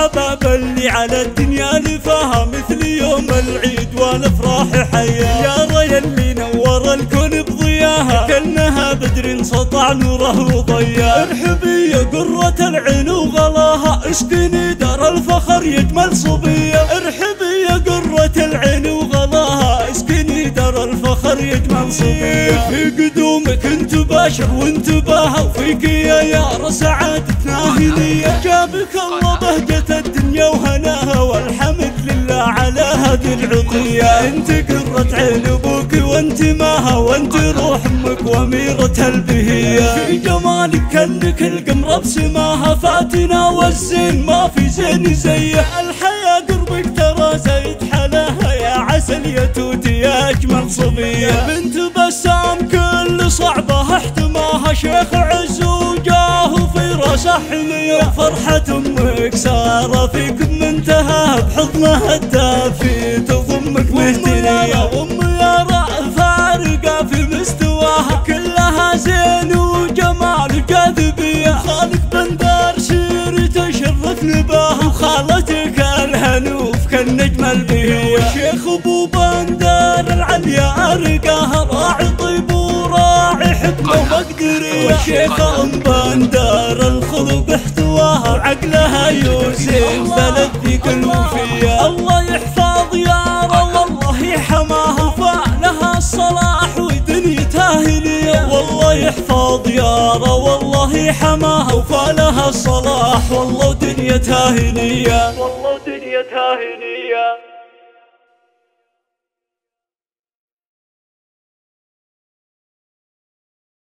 الحباب اللي على الدنيا لفاها مثل يوم العيد والافراح حياه. يارا يلي نور الكون بضياها كأنها بدر سطع نوره وضياه. ارحبي يا قرة العين وغلاها اشكني دار الفخر يجمل صبيه. ارحبي يا قرة العين وغلاها اشكني دار الفخر يجمل صبيه. في قدومك انت باشر وانتباها وفيك يا يارا سعادتنا هديه. جابك الله بهجة الدنيا وهناها والحمد لله على هذه العطيه. انت قرة عين ابوك وانت ماها وانت روح امك واميرة البهيه. في جمالك كأنك القمر بسماها فاتنا والزين ما في زين زيه. الحياه قربك ترى زيد حلاها يا عسل يا توتي يا اجمل صبيه. بنت بسام كل صعبه احتماها شيخ عز وجاه وفي راسه حميه. فرحه امك ساره فيك منتهاها بحضنها الدافي تضمك مهتنيه. ام يارا فارقه في مستواها كلها زين وجمال جاذبيه. خالك بندر شير تشرف نباها وخالتك الهنوف كالنجم البهيه. والشيخ ابو بندر العليا ارقاها راعي طيب وراعي حكمه ومقدريه. والشيخ ام بندر الخلق احتواها وعقلها يوسف بلد ذيك الوفيه. الله يحفظ يارا والله يحماها فأهلها الصلاح ودنيتها هنيه. والله يحفظ يارا والله يحماها وفالها الصلاح والله دنيتها هنيه. والله دنيتها هنيه.